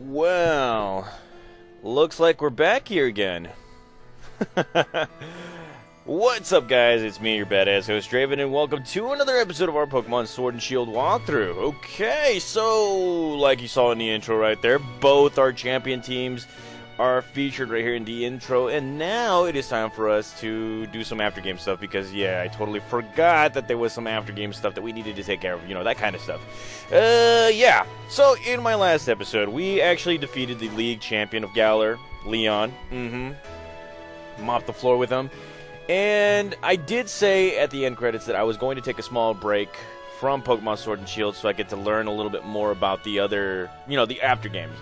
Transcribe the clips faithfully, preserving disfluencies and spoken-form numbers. Well, looks like we're back here again. What's up, guys? It's me, your badass host, Draven, and welcome to another episode of our Pokemon Sword and Shield walkthrough. Okay, so, like you saw in the intro right there, both our champion teams are featured right here in the intro, and now it is time for us to do some after game stuff, because yeah, I totally forgot that there was some after game stuff that we needed to take care of, you know, that kind of stuff. Uh, yeah, so in my last episode, we actually defeated the league champion of Galar, Leon. Mm-hmm. Mopped the floor with him. And I did say at the end credits that I was going to take a small break from Pokemon Sword and Shield so I get to learn a little bit more about the other, you know, the after games.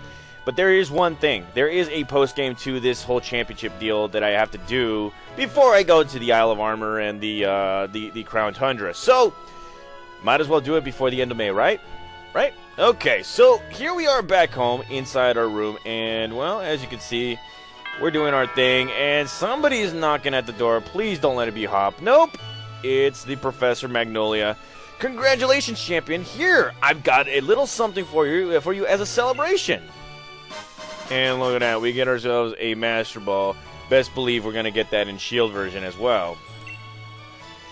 But there is one thing. There is a post-game to this whole championship deal that I have to do before I go to the Isle of Armor and the, uh, the, the Crown Tundra. So, might as well do it before the end of May, right? Right? Okay, so here we are back home inside our room. And, well, as you can see, we're doing our thing. And somebody is knocking at the door. Please don't let it be Hop. Nope. It's the Professor Magnolia. Congratulations, champion. Here, I've got a little something for you, for you as a celebration. And look at that, we get ourselves a Master Ball. Best believe we're going to get that in Shield version as well.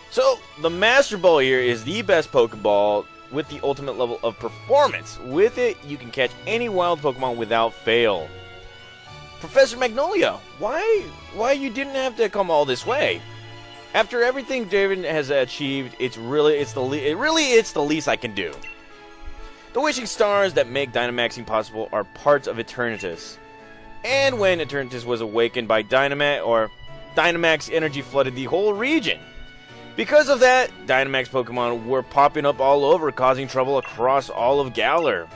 So, the Master Ball here is the best Pokeball with the ultimate level of performance. With it, you can catch any wild Pokemon without fail. Professor Magnolia, why, why you didn't have to come all this way? After everything Draven has achieved, it's really, it's the le it really, it's the least I can do. The wishing stars that make Dynamaxing possible are parts of Eternatus. And when Eternatus was awakened by Dynamax, or Dynamax energy flooded the whole region. Because of that, Dynamax Pokemon were popping up all over, causing trouble across all of Galar.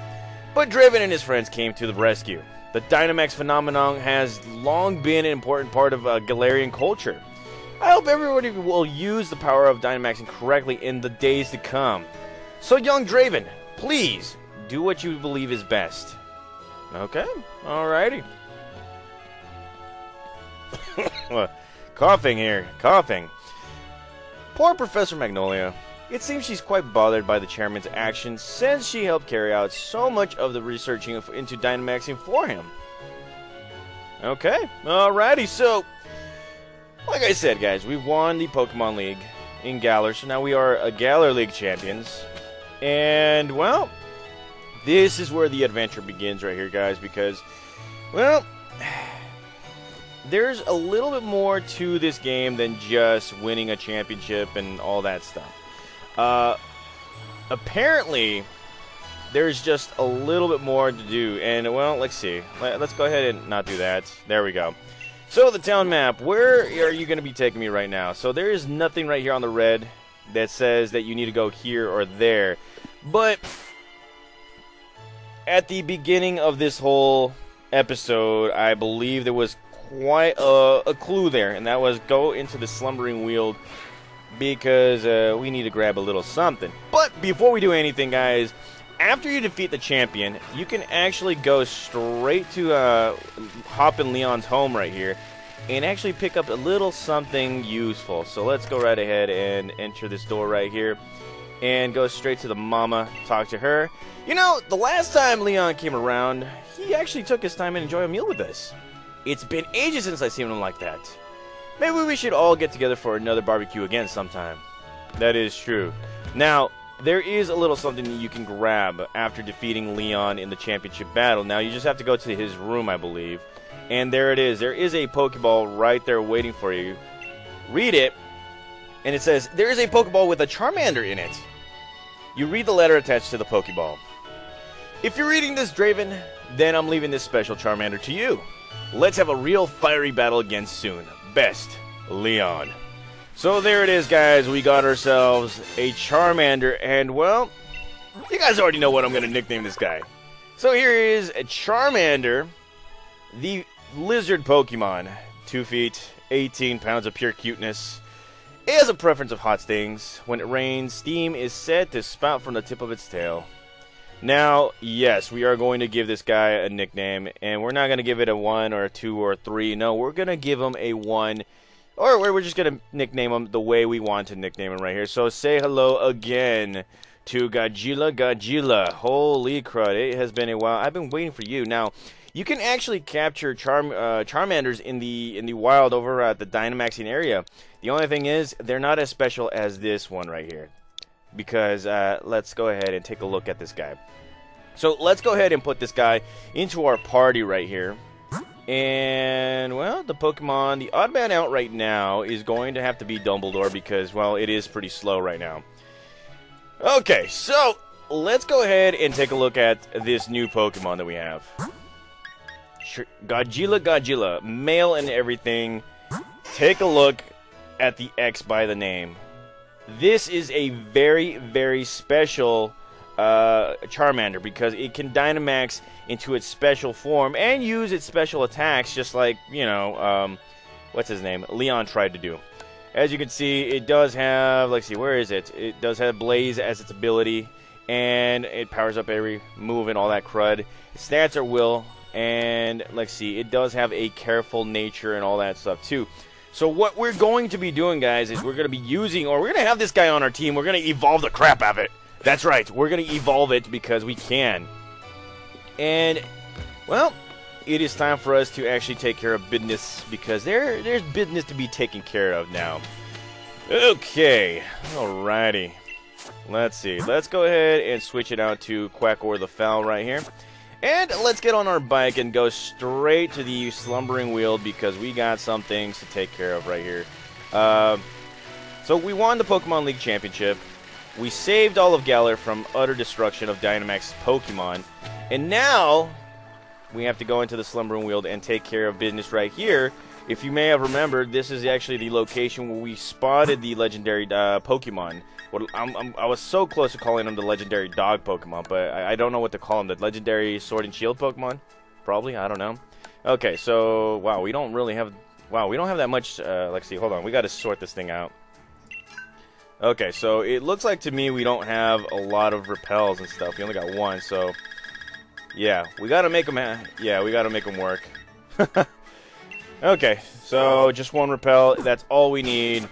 But Draven and his friends came to the rescue. The Dynamax phenomenon has long been an important part of uh, Galarian culture. I hope everybody will use the power of Dynamaxing correctly in the days to come. So young Draven, please, do what you believe is best. Okay, alrighty. Well, coughing here, coughing. Poor Professor Magnolia. It seems she's quite bothered by the chairman's actions since she helped carry out so much of the researching into Dynamaxing for him. Okay, alrighty, so, like I said, guys, we won the Pokemon League in Galar, so now we are a Galar League champions. And, well, this is where the adventure begins right here, guys, because, well, there's a little bit more to this game than just winning a championship and all that stuff. Uh, apparently, there's just a little bit more to do, and, well, let's see. Let's go ahead and not do that. There we go. So, the town map, where are you going to be taking me right now? So, there is nothing right here on the red that says that you need to go here or there. But at the beginning of this whole episode, I believe there was quite a, a clue there, and that was go into the Slumbering Weald because uh, we need to grab a little something. But before we do anything, guys, after you defeat the champion, you can actually go straight to uh, Hop and Leon's home right here and actually pick up a little something useful. So let's go right ahead and enter this door right here and go straight to the mama, talk to her. You know, the last time Leon came around, he actually took his time and enjoyed a meal with us. It's been ages since I've seen him like that. Maybe we should all get together for another barbecue again sometime. That is true. Now, there is a little something that you can grab after defeating Leon in the championship battle. Now, you just have to go to his room, I believe. And there it is. There is a Pokeball right there waiting for you. Read it, and it says, there is a Pokeball with a Charmander in it. You read the letter attached to the Pokeball. If you're reading this, Draven, then I'm leaving this special Charmander to you. Let's have a real fiery battle again soon. Best, Leon. So there it is, guys. We got ourselves a Charmander, and, well, you guys already know what I'm going to nickname this guy. So here is a Charmander, the lizard Pokemon, two feet, eighteen pounds of pure cuteness. It has a preference of hot things. When it rains, steam is said to spout from the tip of its tail. Now, yes, we are going to give this guy a nickname, and we're not going to give it a one or a two or a three. No, we're going to give him a one, or we're just going to nickname him the way we want to nickname him right here. So say hello again to Godzilla. Godzilla, holy crud, it has been a while. I've been waiting for you. Now, you can actually capture Charm, uh, Charmanders in the in the wild over at the Dynamaxing area. The only thing is, they're not as special as this one right here. Because, uh, let's go ahead and take a look at this guy. So, let's go ahead and put this guy into our party right here. And, well, the Pokemon, the odd man out right now is going to have to be Dumbledore because, well, it is pretty slow right now. Okay, so, let's go ahead and take a look at this new Pokemon that we have. Godzilla, Godzilla, male and everything. Take a look at the X by the name. This is a very, very special uh, Charmander because it can Dynamax into its special form and use its special attacks just like, you know, um, what's his name? Leon tried to do. As you can see, it does have, let's see, where is it? It does have Blaze as its ability, and it powers up every move and all that crud. Stats are will, and let's see, it does have a careful nature and all that stuff too. So what we're going to be doing, guys, is we're going to be using, or we're going to have this guy on our team. We're going to evolve the crap out of it. That's right. We're going to evolve it because we can. And, well, it is time for us to actually take care of business because there, there's business to be taken care of now. Okay. Alrighty. Let's see. Let's go ahead and switch it out to Quackor the Fowl right here. And let's get on our bike and go straight to the Slumbering Weald because we got some things to take care of right here. Uh, so we won the Pokemon League Championship. We saved all of Galar from utter destruction of Dynamax's Pokemon. And now we have to go into the Slumbering Weald and take care of business right here. If you may have remembered, this is actually the location where we spotted the legendary uh, Pokemon. Well, I'm, I'm, I was so close to calling them the legendary dog Pokemon, but I, I don't know what to call them. The legendary Sword and Shield Pokemon? Probably, I don't know. Okay, so, wow, we don't really have, wow, we don't have that much, uh, let's see, hold on, we gotta sort this thing out. Okay, so it looks like to me we don't have a lot of repels and stuff. We only got one, so, yeah, we gotta make them, ha yeah, we gotta make them work. Okay, so just one repel. That's all we need.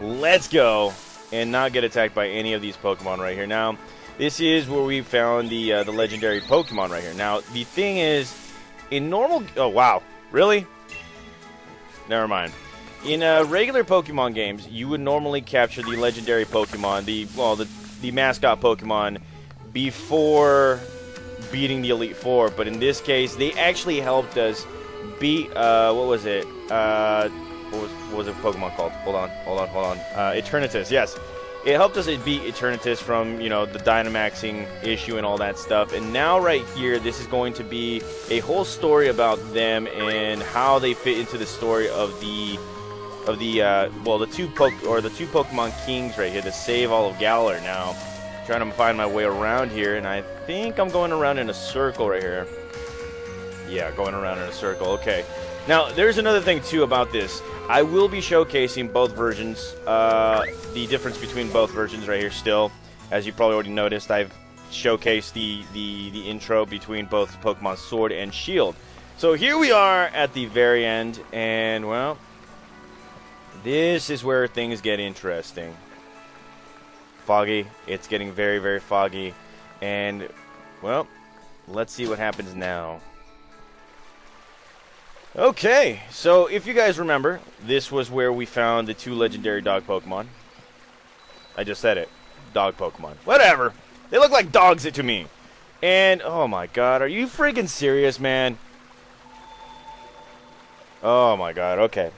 Let's go and not get attacked by any of these Pokemon right here. Now, this is where we found the uh, the legendary Pokemon right here. Now, the thing is, in normal... Oh, wow. Really? Never mind. In uh, regular Pokemon games, you would normally capture the legendary Pokemon, the well, the, the mascot Pokemon, before beating the Elite Four. But in this case, they actually helped us... beat, uh, what was it, uh, what was, what was the Pokemon called, hold on, hold on, hold on, uh, Eternatus, yes, it helped us beat Eternatus from, you know, the Dynamaxing issue and all that stuff, and now right here, this is going to be a whole story about them and how they fit into the story of the, of the, uh, well, the two Poke, or the two Pokemon Kings right here to save all of Galar. Now, I'm trying to find my way around here, and I think I'm going around in a circle right here. Yeah, going around in a circle. Okay. Now, there's another thing, too, about this. I will be showcasing both versions, uh, the difference between both versions right here still. As you probably already noticed, I've showcased the, the, the intro between both Pokemon Sword and Shield. So here we are at the very end, and, well, this is where things get interesting. Foggy. It's getting very, very foggy. And, well, let's see what happens now. Okay, so if you guys remember, this was where we found the two legendary dog Pokemon. I just said it. Dog Pokemon. Whatever. They look like dogs to me. And, oh my god, are you freaking serious, man? Oh my god, okay.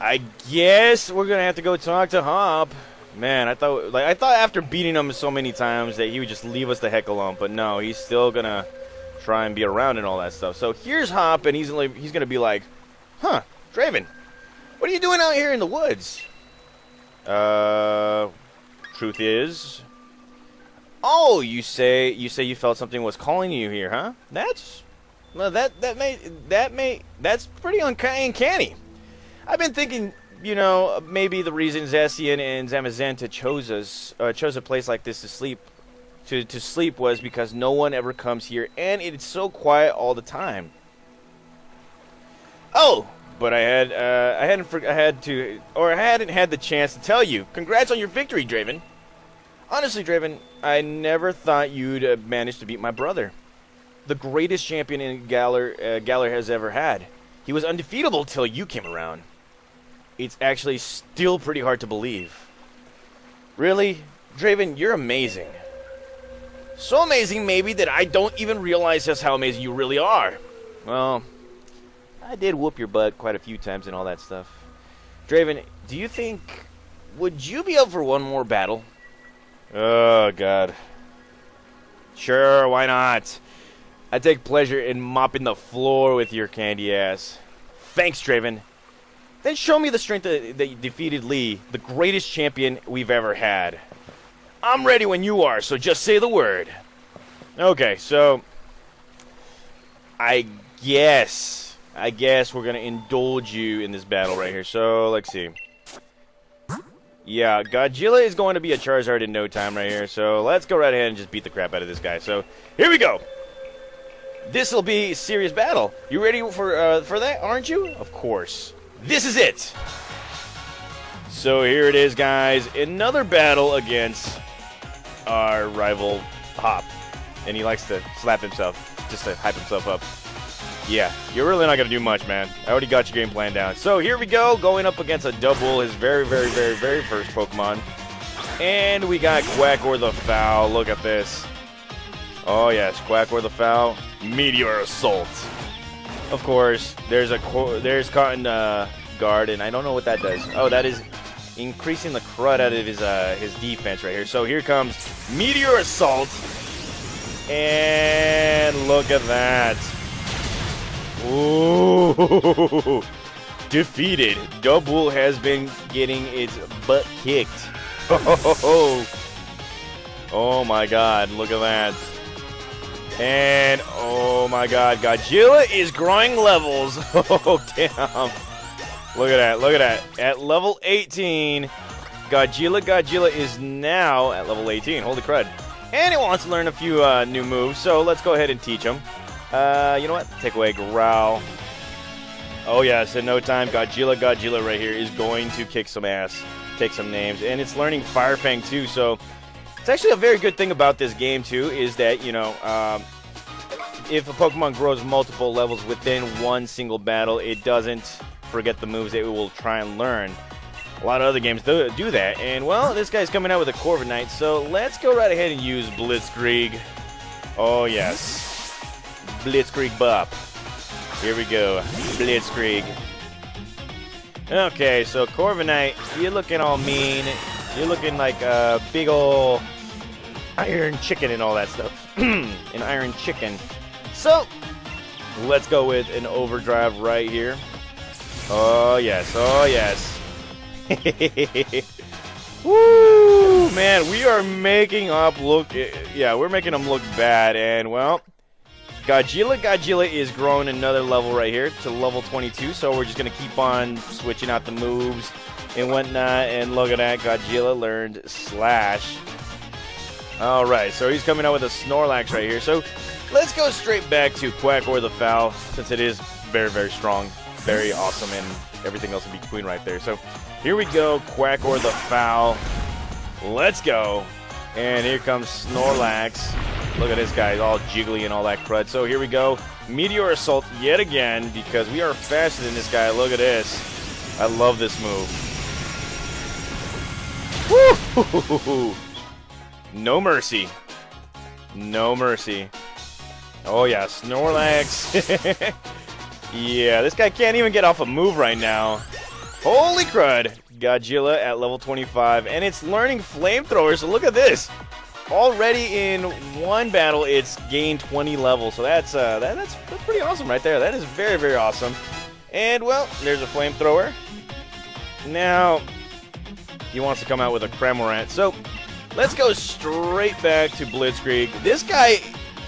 I guess we're gonna have to go talk to Hop. Man, I thought, like, I thought after beating him so many times that he would just leave us the heck alone, but no, he's still gonna... try and be around and all that stuff. So here's Hop, and he's he's gonna be like, "Huh, Draven, what are you doing out here in the woods?" Uh, truth is, oh, you say you say you felt something was calling you here, huh? That's well, that that may that may that's pretty uncanny. I've been thinking, you know, maybe the reason Zacian and Zamazenta chose us uh, chose a place like this to sleep. To, to sleep was because no one ever comes here and it's so quiet all the time. Oh, but I had uh, I hadn't I had to or I hadn't had the chance to tell you. Congrats on your victory, Draven. Honestly, Draven, I never thought you'd manage to beat my brother, the greatest champion in Galar uh, Galar has ever had. He was undefeatable till you came around. It's actually still pretty hard to believe. Really, Draven, you're amazing. So amazing, maybe, that I don't even realize just how amazing you really are. Well, I did whoop your butt quite a few times and all that stuff. Draven, do you think... would you be up for one more battle? Oh, God. Sure, why not? I take pleasure in mopping the floor with your candy ass. Thanks, Draven. Then show me the strength that you defeated Lee, the greatest champion we've ever had. I'm ready when you are, so just say the word. Okay, so... I guess... I guess we're gonna indulge you in this battle right here. So, let's see. Yeah, Godzilla is going to be a Charizard in no time right here. So, let's go right ahead and just beat the crap out of this guy. So, here we go! This'll be a serious battle. You ready for, uh, for that, aren't you? Of course. This is it! So, here it is, guys. Another battle against... our rival Hop, and he likes to slap himself just to hype himself up. Yeah, you're really not gonna do much, man. I already got your game plan down. So here we go, going up against a double, his very very very very first Pokemon, and we got Quackor the Fowl. Look at this. Oh yes, Quackor the Fowl, Meteor Assault. Of course, there's a there's Cotton uh, Guard, and I don't know what that does. Oh, that is increasing the crud out of his uh, his defense right here. So here comes Meteor Assault, and look at that! Ooh, defeated. Double has been getting its butt kicked. Oh, oh my God! Look at that! And oh my God, Godzilla is growing levels. Oh damn! Look at that, look at that. At level eighteen, Godzilla Godzilla is now at level eighteen. Holy crud. And it wants to learn a few uh, new moves, so let's go ahead and teach him. Uh, you know what? Take away Growl. Oh, yes, in no time, Godzilla Godzilla right here is going to kick some ass, take some names. And it's learning Fire Fang, too, so it's actually a very good thing about this game, too, is that, you know, um, if a Pokemon grows multiple levels within one single battle, it doesn't... forget the moves that we will try and learn. A lot of other games do, do that, and well, this guy's coming out with a Corviknight, so let's go right ahead and use Blitzkrieg. Oh yes, Blitzkrieg Bop. Here we go, Blitzkrieg. Okay, so Corviknight, you're looking all mean. You're looking like a big ol' iron chicken and all that stuff. An iron chicken. So, let's go with an Overdrive right here. Oh, yes. Oh, yes. Woo! Man, we are making Hop look... yeah, we're making him look bad. And, well, Godzilla Godzilla is growing another level right here to level twenty-two. So we're just going to keep on switching out the moves and whatnot. And look at that. Godzilla learned Slash. All right. So he's coming out with a Snorlax right here. So let's go straight back to Quackor the Fowl, since it is very, very strong. Very awesome, and everything else would be queen right there. So here we go, Quackor the Fowl. Let's go. And here comes Snorlax. Look at this guy, all jiggly and all that crud. So here we go, Meteor Assault yet again, because we are faster than this guy. Look at this. I love this move. Woo! No mercy. No mercy. Oh yeah, Snorlax. Yeah, this guy can't even get off a move right now. Holy crud! Godzilla at level twenty-five, and it's learning Flamethrower, so look at this! Already in one battle, it's gained twenty levels, so that's, uh, that, that's, that's pretty awesome right there. That is very, very awesome. And, well, there's a Flamethrower. Now, he wants to come out with a Cramorant, so let's go straight back to Blitzkrieg. This guy...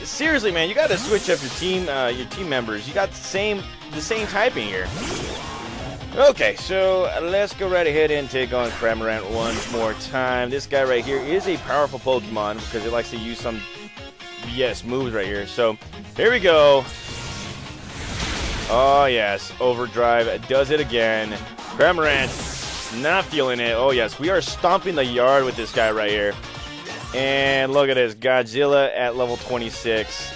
seriously, man, you gotta switch up your team, uh, your team members. You got the same, the same typing here. Okay, so let's go right ahead and take on Cramorant one more time. This guy right here is a powerful Pokemon because it likes to use some B S moves right here. So here we go. Oh, yes. Overdrive does it again. Cramorant not feeling it. Oh, yes. We are stomping the yard with this guy right here. And look at this. Godzilla at level twenty-six.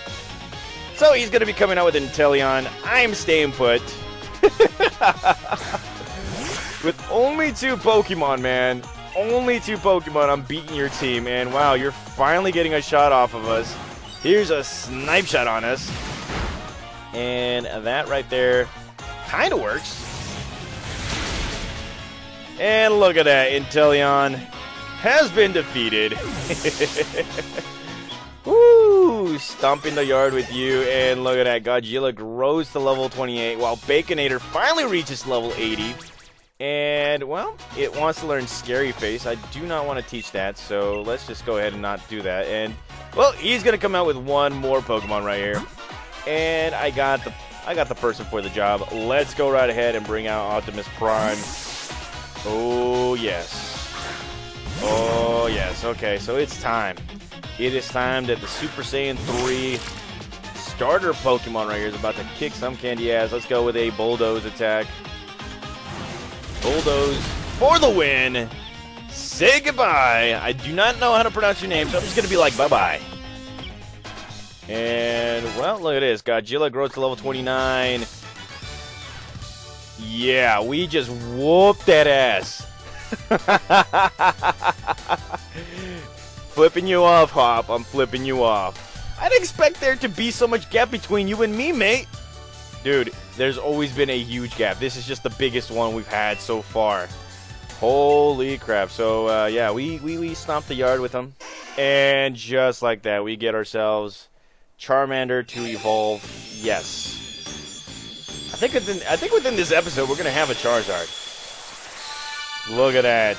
So he's going to be coming out with Inteleon. I'm staying put. With only two Pokemon, man. Only two Pokemon. I'm beating your team. And wow, you're finally getting a shot off of us. Here's a snipe shot on us. And that right there kind of works. And look at that. Inteleon has been defeated. Woo! Stomping the yard with you. And look at that. Godzilla grows to level twenty-eight while Baconator finally reaches level eighty. And, well, it wants to learn Scary Face. I do not want to teach that, so let's just go ahead and not do that. And, well, he's going to come out with one more Pokemon right here. And I got the I got the person for the job. Let's go right ahead and bring out Optimus Prime. Oh, yes. Oh, yes. Okay, so it's time. It is time that the Super Saiyan three starter Pokemon right here is about to kick some candy ass. Let's go with a Bulldoze attack. Bulldoze for the win. Say goodbye. I do not know how to pronounce your name, so I'm just going to be like, bye-bye. And, well, look at this. Godzilla grows to level twenty-nine. Yeah, we just whooped that ass. Flipping you off, Hop. I'm flipping you off. I'd expect there to be so much gap between you and me, mate. Dude, there's always been a huge gap. This is just the biggest one we've had so far. Holy crap. So, uh, yeah, we, we, we stomped the yard with him. And just like that, we get ourselves Charmander to evolve. Yes. I think within, I think within this episode, we're going to have a Charizard. Look at that.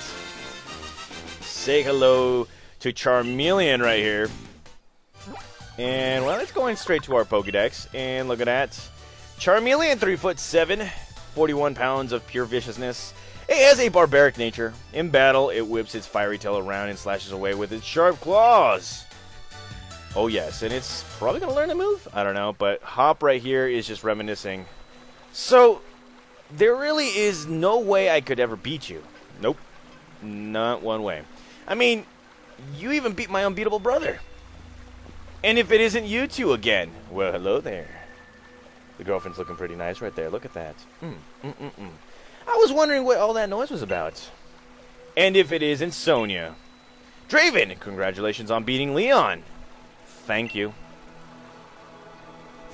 Say hello to Charmeleon right here. And, well, it's going straight to our Pokedex. And look at that. Charmeleon, three foot seven, forty-one pounds of pure viciousness. It has a barbaric nature. In battle, it whips its fiery tail around and slashes away with its sharp claws. Oh, yes, and it's probably going to learn to move? I don't know, but Hop right here is just reminiscing. So, there really is no way I could ever beat you. Nope. Not one way. I mean, you even beat my unbeatable brother. And if it isn't you two again, well, hello there. The girlfriend's looking pretty nice right there. Look at that. Mm, mm, mm, mm. I was wondering what all that noise was about. And if it isn't Sonia. Draven, congratulations on beating Leon. Thank you.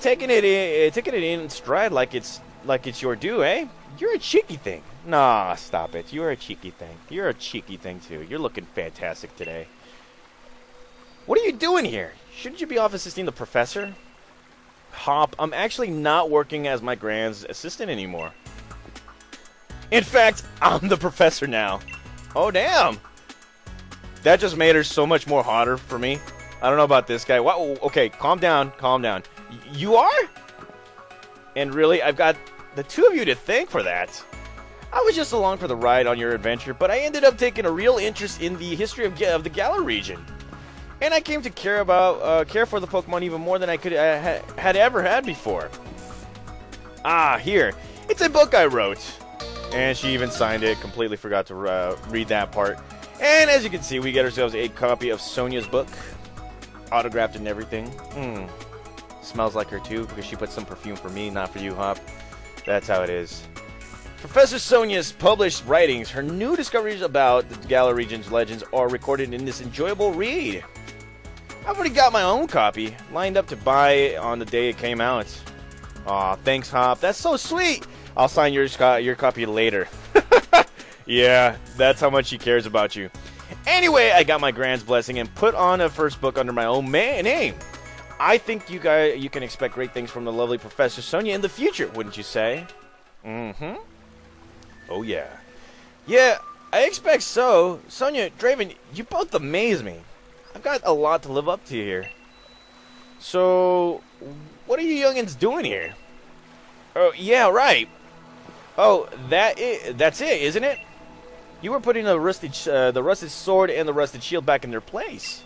Taking it in, taking it in stride like it's like it's your due, eh? You're a cheeky thing. Nah, stop it. You're a cheeky thing. You're a cheeky thing too. You're looking fantastic today. What are you doing here? Shouldn't you be off assisting the professor? Hop, I'm actually not working as my grand's assistant anymore. In fact, I'm the professor now. Oh, damn. That just made her so much more hotter for me. I don't know about this guy. Wow, okay, calm down, calm down. Y- you are? And really, I've got the two of you to thank for that. I was just along for the ride on your adventure, but I ended up taking a real interest in the history of, of the Galar region. And I came to care about uh, care for the Pokemon even more than I could uh, ha had ever had before. Ah, here. It's a book I wrote. And she even signed it. Completely forgot to uh, read that part. And as you can see, we get ourselves a copy of Sonia's book. Autographed and everything. Mm. Smells like her too, because she put some perfume for me, not for you, Hop. That's how it is. Professor Sonia's published writings, her new discoveries about the Galar region's legends are recorded in this enjoyable read. I've already got my own copy, lined up to buy on the day it came out. Aw, thanks, Hop. That's so sweet. I'll sign your, your copy later. Yeah, that's how much she cares about you. Anyway, I got my grand's blessing and put on a first book under my own man name. I think you guys you can expect great things from the lovely Professor Sonia in the future, wouldn't you say? Mm-hmm. Oh, yeah. Yeah, I expect so. Sonia, Draven, you both amaze me. I've got a lot to live up to here. So, what are you youngins doing here? Oh, yeah, right. Oh, that I that's it, isn't it? You were putting the rusted, uh, the rusted sword and the rusted shield back in their place.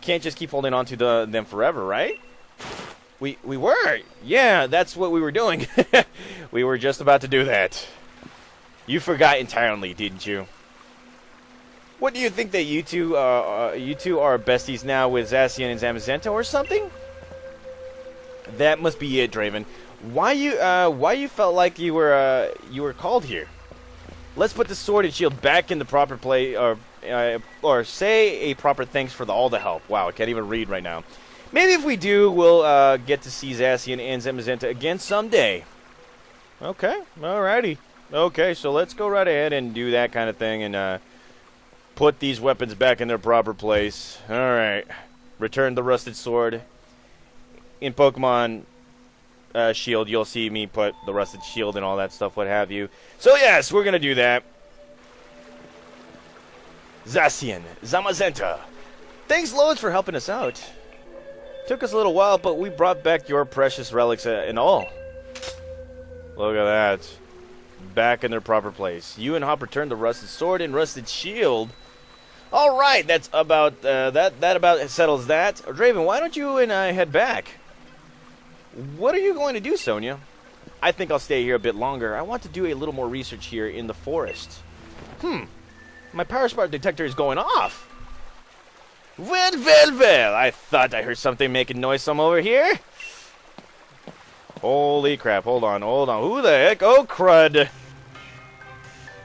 Can't just keep holding on to the them forever, right? We we were! Yeah, that's what we were doing. We were just about to do that. You forgot entirely, didn't you? What do you think that you two, uh, uh, you two are besties now with Zacian and Zamazenta or something? That must be it, Draven. Why you, uh, why you felt like you were, uh, you were called here? Let's put the sword and shield back in the proper play, or, uh, or say a proper thanks for the, all the help. Wow, I can't even read right now. Maybe if we do, we'll uh, get to see Zacian and Zamazenta again someday. Okay, alrighty. Okay, so let's go right ahead and do that kind of thing and, uh, put these weapons back in their proper place. Alright. Return the rusted sword. In Pokemon uh, Shield, you'll see me put the rusted shield and all that stuff, what have you. So yes, we're going to do that. Zacian, Zamazenta, thanks loads for helping us out. Took us a little while, but we brought back your precious relics and all. Look at that. Back in their proper place. You and Hop returned the rusted sword and rusted shield. All right, that's about uh, that. That about settles that. Draven, why don't you and I head back? What are you going to do, Sonia? I think I'll stay here a bit longer. I want to do a little more research here in the forest. Hmm. My power spark detector is going off. Well, well, well. I thought I heard something making noise some over here. Holy crap! Hold on, hold on. Who the heck? Oh crud!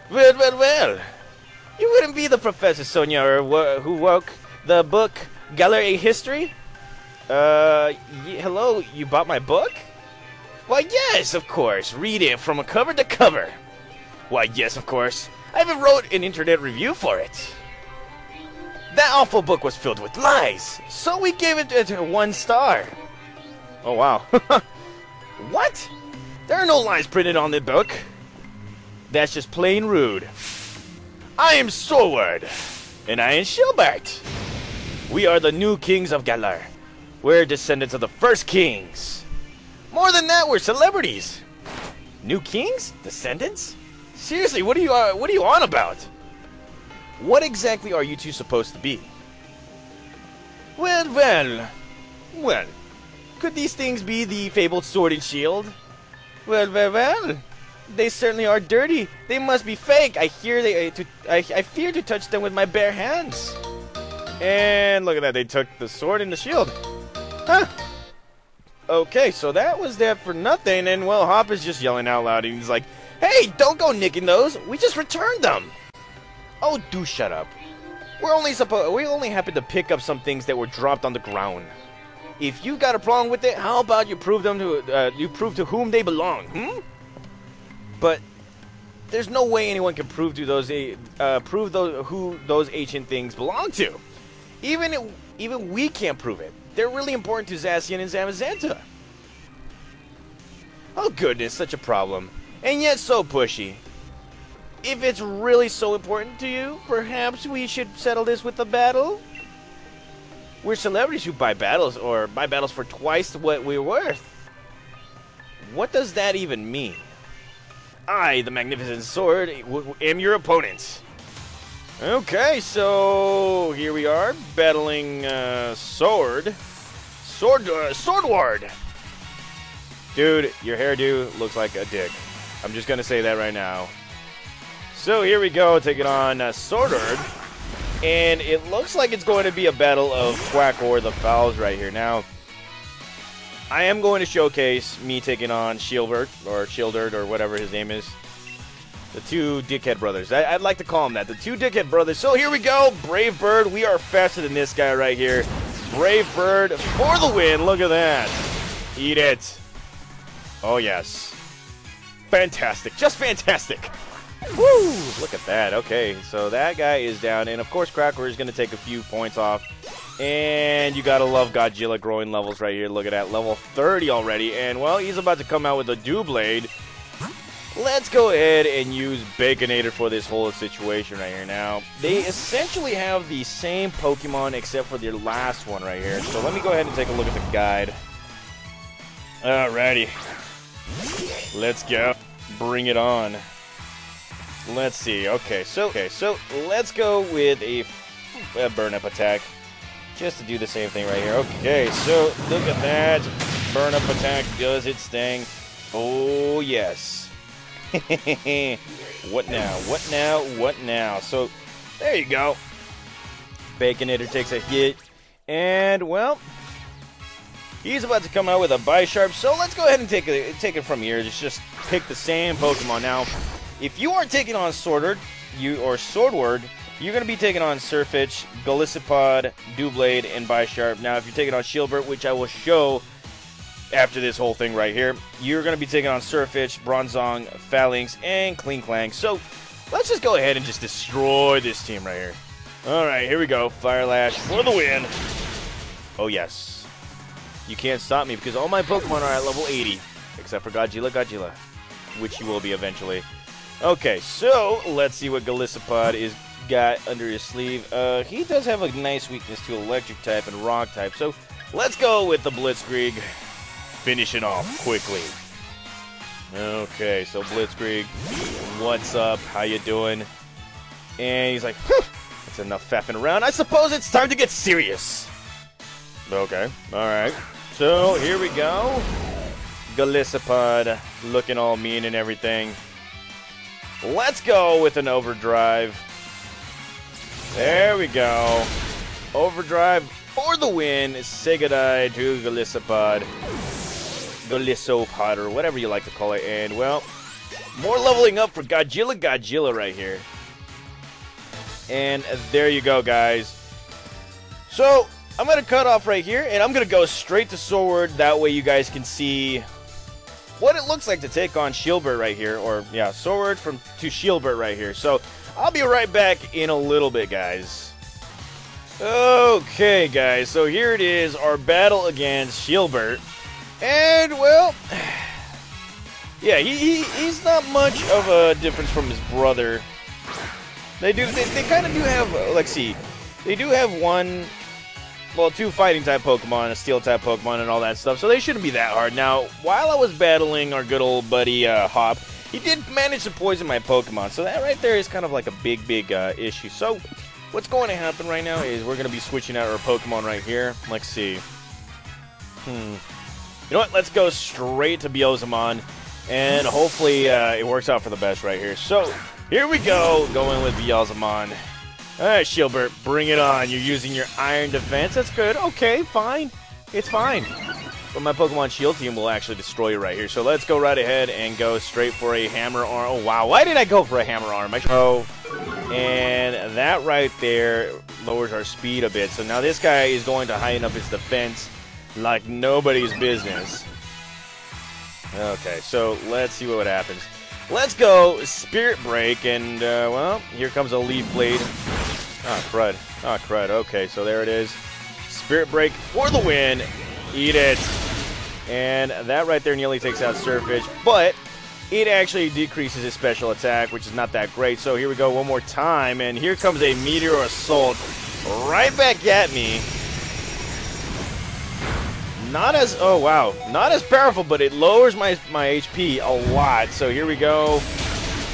Well, well, well. You wouldn't be the Professor Sonia or wh who woke the book Galar a History? Uh, hello, you bought my book? Why, yes, of course. Read it from cover to cover. Why, yes, of course. I even wrote an internet review for it. That awful book was filled with lies, so we gave it, it one star. Oh, wow. What? There are no lies printed on the book. That's just plain rude. I am Swordward, and I am Shielbert. We are the new kings of Galar. We're descendants of the first kings. More than that, we're celebrities. New kings? Descendants? Seriously, what are you uh, what are you on about? What exactly are you two supposed to be? Well, well, well. Could these things be the fabled sword and shield? Well, well, well. They certainly are dirty. They must be fake. I hear they. I, to, I, I fear to touch them with my bare hands. And look at that. They took the sword and the shield. Huh. Okay, so that was that for nothing. And well, Hop is just yelling out loud. He's like, "Hey, don't go nicking those. We just returned them." Oh, do shut up. We're only supposed. We only happened to pick up some things that were dropped on the ground. If you've got a problem with it, how about you prove them to uh, you prove to whom they belong? Hmm. But there's no way anyone can prove to those uh, prove those, who those ancient things belong to. Even even we can't prove it. They're really important to Zacian and Zamazenta. Oh goodness, such a problem, and yet so pushy. If it's really so important to you, perhaps we should settle this with a battle. We're celebrities who buy battles, or buy battles for twice what we're worth. What does that even mean? I, the Magnificent Sword, am your opponent. Okay, so here we are, battling uh, Sword. Sword, uh, Swordward! Dude, your hairdo looks like a dick. I'm just gonna say that right now. So here we go, taking on uh, Swordward. And it looks like it's going to be a battle of Quack or the Fowls right here. Now, I am going to showcase me taking on Shielbert, or Shieldert, or whatever his name is. The two dickhead brothers. I, I'd like to call them that. The two dickhead brothers. So here we go. Brave Bird. We are faster than this guy right here. Brave Bird for the win. Look at that. Eat it. Oh, yes. Fantastic. Just fantastic. Woo. Look at that. Okay. So that guy is down. And, of course, Cracker is going to take a few points off. And you gotta love Godzilla growing levels right here. Look at that, level thirty already. And, well, he's about to come out with a Doublade. Let's go ahead and use Baconator for this whole situation right here. Now, they essentially have the same Pokemon except for their last one right here. So let me go ahead and take a look at the guide. Alrighty. Let's go. Bring it on. Let's see. Okay, so, okay, so let's go with a, a burn-up attack. Just to do the same thing right here. Okay, so look at that. Burn up attack does its thing. Oh, yes. What now? What now? What now? So, there you go. Baconator takes a hit. And, well, he's about to come out with a Bisharp. So, let's go ahead and take it, take it from here. Just, just pick the same Pokemon. Now, if you are taking on Swordward, you or Swordward, you're going to be taking on Sirfetch'd, Golisopod, Doublade, and Bisharp. Now, if you're taking on Shielbert, which I will show after this whole thing right here, you're going to be taking on Sirfetch'd, Bronzong, Falinks, and Klinklang. So, let's just go ahead and just destroy this team right here. Alright, here we go. Fire Lash for the win. Oh, yes. You can't stop me because all my Pokemon are at level eighty. Except for Godzilla, Godzilla. Which you will be eventually. Okay, so let's see what Golisopod is got under his sleeve. Uh, he does have a nice weakness to electric type and rock type. So, let's go with the Blitzkrieg. Finish it off quickly. Okay, so Blitzkrieg, what's up? How you doing? And he's like, that's enough faffing around. I suppose it's time to get serious. Okay, alright. So, here we go. Golisopod, looking all mean and everything. Let's go with an overdrive. There we go. Overdrive for the win. Say goodbye to Golisopod. Golisopod, or whatever you like to call it. And, well, more leveling up for Godzilla Godzilla right here. And there you go, guys. So, I'm going to cut off right here, and I'm going to go straight to Swordward. That way you guys can see what it looks like to take on Shielbert right here. Or, yeah, Swordward from to Shielbert right here. So, I'll be right back in a little bit, guys. Okay, guys. So, here it is, our battle against Shielbert. And, well, yeah, he, he he's not much of a difference from his brother. They do, they, they kind of do have, let's see, they do have one, well, two fighting-type Pokemon, a steel-type Pokemon, and all that stuff, so they shouldn't be that hard. Now, while I was battling our good old buddy, uh, Hop, he did manage to poison my Pokemon, so that right there is kind of like a big, big, uh, issue. So, what's going to happen right now is we're going to be switching out our Pokemon right here. Let's see. Hmm. You know what? Let's go straight to Beelzemon, and hopefully uh, it works out for the best right here. So, here we go, going with Beelzemon. All right, Shielbert, bring it on. You're using your Iron Defense. That's good. Okay, fine. It's fine. But my Pokemon Shield team will actually destroy you right here. So, let's go right ahead and go straight for a Hammer Arm. Oh, wow. Why did I go for a Hammer Arm? I oh, and that right there lowers our speed a bit. So, now this guy is going to heighten up his defense like nobody's business. Okay, so let's see what happens. Let's go Spirit Break, and, uh, well, here comes a Leaf Blade. Ah, crud. Ah, crud. Okay, so there it is. Spirit Break for the win. Eat it. And that right there nearly takes out Sirfetch'd, but it actually decreases his special attack, which is not that great. So here we go one more time, and here comes a Meteor Assault right back at me. Not as, oh wow, not as powerful, but it lowers my, my H P a lot. So here we go.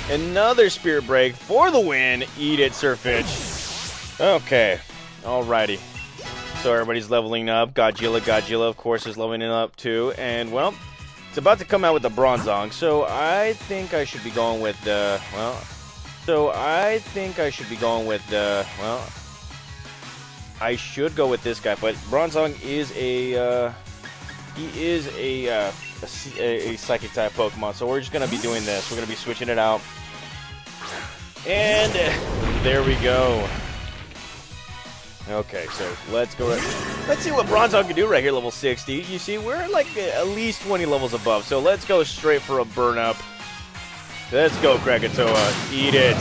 Another Spirit Break for the win. Eat it, Sirfetch'd. Okay, alrighty. So everybody's leveling up. Godzilla, Godzilla, of course, is leveling up too. And, well, it's about to come out with the Bronzong. So I think I should be going with the, uh, well, so I think I should be going with the, uh, well, I should go with this guy, but Bronzong is a, uh, he is a, uh, a, a Psychic-type Pokemon, so we're just going to be doing this. We're going to be switching it out. And there we go. Okay, so let's go. Right, let's see what Bronzong can do right here, level sixty. You see, we're like at least twenty levels above, so let's go straight for a burn-up. Let's go, Krakatoa. Eat it.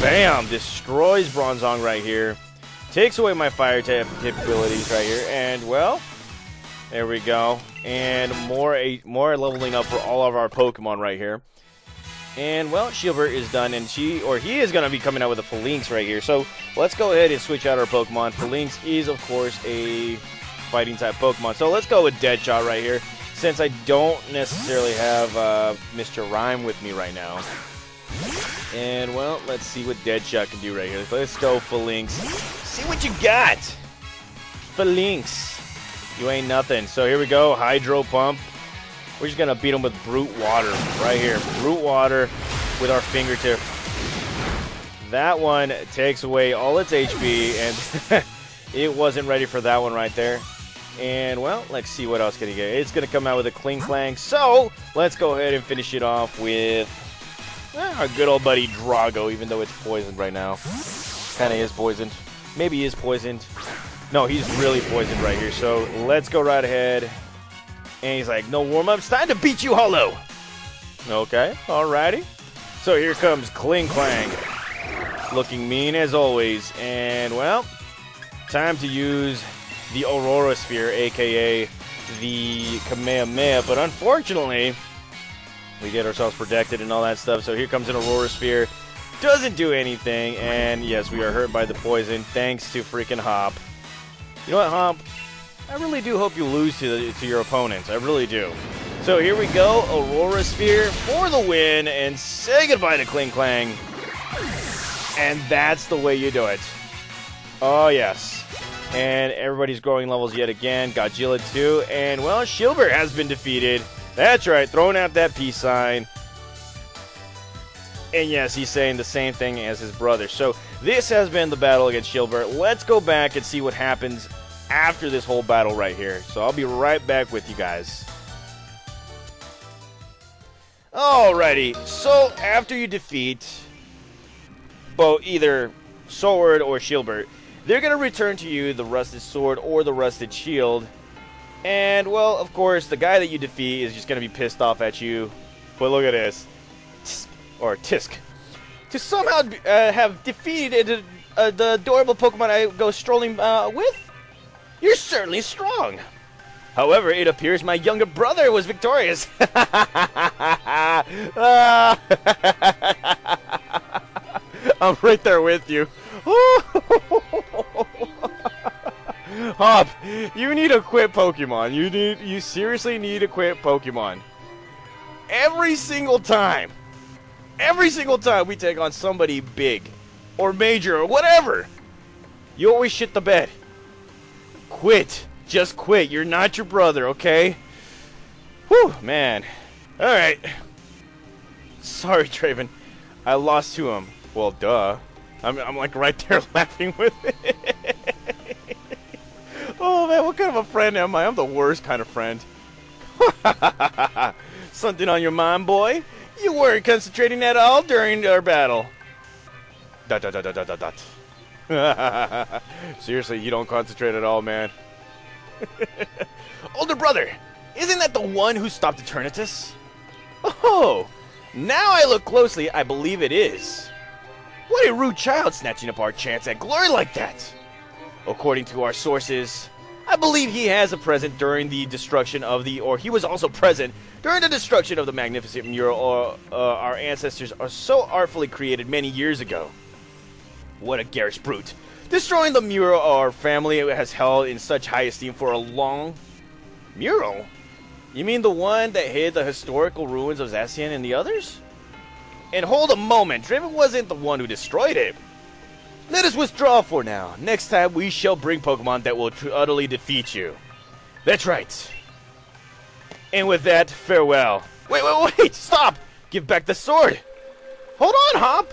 Bam! Destroys Bronzong right here. Takes away my fire type capabilities right here, and, well, there we go. And more a, more leveling up for all of our Pokemon right here. And, well, Shielbert is done, and she or he is going to be coming out with a Falinks right here. So let's go ahead and switch out our Pokemon. Falinks is, of course, a fighting type Pokemon. So let's go with Deadshot right here, since I don't necessarily have uh, Mister Rhyme with me right now. And, well, let's see what Deadshot can do right here. Let's go Falinks. See what you got! Falinks. You ain't nothing. So here we go. Hydro Pump. We're just going to beat them with Brute Water right here. Brute Water with our fingertip. That one takes away all its H P, and it wasn't ready for that one right there. And, well, let's see what else can it get. It's going to come out with a Klinklang. So let's go ahead and finish it off with eh, our good old buddy Drago, even though it's poisoned right now. Kind of is poisoned. Maybe he is poisoned. No, he's really poisoned right here. So let's go right ahead. And he's like, no warm-ups. Time to beat you hollow. Okay, alrighty. So here comes Klinklang. Looking mean as always. And, well, time to use the Aurora Sphere, a k a the Kamehameha. But unfortunately, we get ourselves protected and all that stuff. So here comes an Aurora Sphere. Doesn't do anything. And, yes, we are hurt by the poison thanks to freaking Hop. You know what, Hop? I really do hope you lose to, the, to your opponents. I really do. So here we go. Aurora Sphere for the win. And say goodbye to Klinklang. And that's the way you do it. Oh, yes. And everybody's growing levels yet again. Godzilla too. And, well, Shielbert has been defeated. That's right. Throwing out that peace sign. And, yes, he's saying the same thing as his brother. So this has been the battle against Shielbert. Let's go back and see what happens after this whole battle right here. So I'll be right back with you guys. Alrighty. So after you defeat both either Sword or Shielbert, they're going to return to you the Rusted Sword or the Rusted Shield. And, well, of course, the guy that you defeat is just going to be pissed off at you. But look at this. Tsk, or Tisk. To somehow uh, have defeated uh, the adorable Pokemon I go strolling uh, with? You're certainly strong. However, it appears my younger brother was victorious. I'm right there with you. Hop, you need to quit Pokemon. You need, you seriously need to quit Pokemon. Every single time. Every single time we take on somebody big or major or whatever, you always shit the bed. Quit. Just quit. You're not your brother, okay? Whew, man. Alright. Sorry, Draven. I lost to him. Well, duh. I'm, I'm like right there laughing with it. Oh, man, what kind of a friend am I? I'm the worst kind of friend. Something on your mind, boy? You weren't concentrating at all during our battle. Dot, dot, dot, dot, dot, dot, dot. Seriously, you don't concentrate at all, man. Older brother, isn't that the one who stopped Eternatus? Oh, now I look closely, I believe it is. What a rude child snatching up our chance at glory like that. According to our sources, I believe he has a present during the destruction of the, or he was also present during the destruction of the magnificent mural uh, uh, our ancestors are so artfully created many years ago. What a garish brute. Destroying the mural our family has held in such high esteem for a long... Mural? You mean the one that hid the historical ruins of Zacian and the others? And hold a moment, Draven wasn't the one who destroyed it. Let us withdraw for now. Next time we shall bring Pokemon that will utterly defeat you. That's right. And with that, farewell. Wait, wait, wait! Stop! Give back the sword! Hold on, Hop!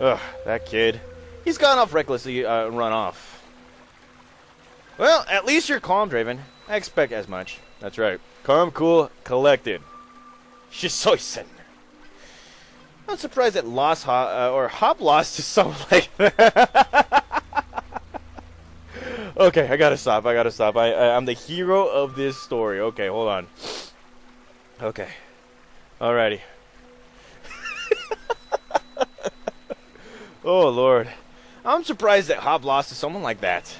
Ugh, that kid. He's gone off recklessly uh, run off. Well, at least you're calm, Draven. I expect as much. That's right. Calm, cool, collected. Shisoisen. I'm surprised that lost Hop, uh, or Hop lost to someone like that. Okay, I gotta stop. I gotta stop. I, I, I'm the hero of this story. Okay, hold on. Okay. Alrighty. Oh, Lord. I'm surprised that Hop lost to someone like that.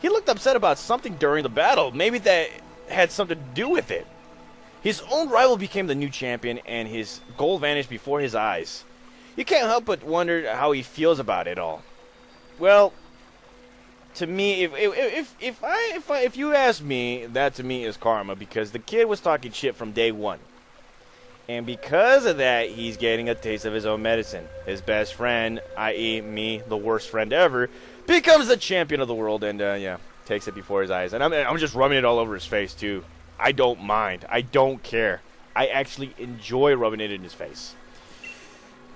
He looked upset about something during the battle. Maybe that had something to do with it. His own rival became the new champion, and his goal vanished before his eyes. You can't help but wonder how he feels about it all. Well, to me, if if if, if I if I, if you ask me, that to me is karma, because the kid was talking shit from day one. And because of that, he's getting a taste of his own medicine. His best friend, that is me, the worst friend ever, becomes the champion of the world. And, uh, yeah, takes it before his eyes. And I'm, I'm just rubbing it all over his face, too. I don't mind. I don't care. I actually enjoy rubbing it in his face.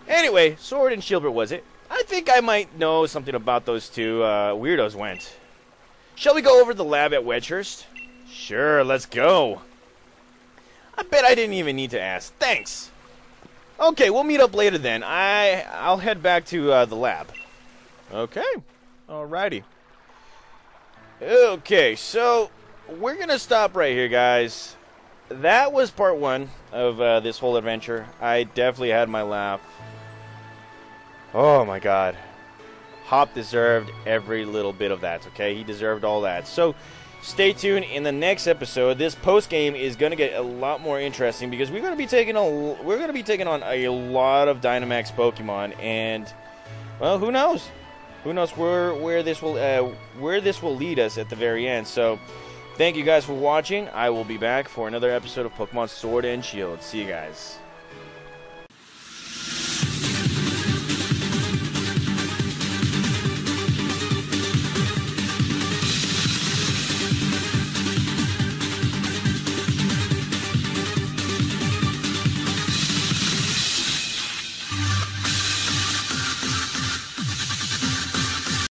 Anyway, Sword and Shielbert was it. I think I might know something about those two uh, weirdos went. Shall we go over to the lab at Wedgehurst? Sure, let's go. I bet I didn't even need to ask. Thanks. Okay, we'll meet up later then. I, I'll head back to uh, the lab. Okay. Alrighty. Okay, so we're going to stop right here, guys. That was part one of uh, this whole adventure. I definitely had my laugh. Oh, my God. Hop deserved every little bit of that, okay? He deserved all that. So stay tuned in the next episode. This post game is going to get a lot more interesting because we're going to be taking a we're going to be taking on a lot of Dynamax Pokemon, and well, who knows? Who knows where where this will uh, where this will lead us at the very end. So, thank you guys for watching. I will be back for another episode of Pokemon Sword and Shield. See you guys.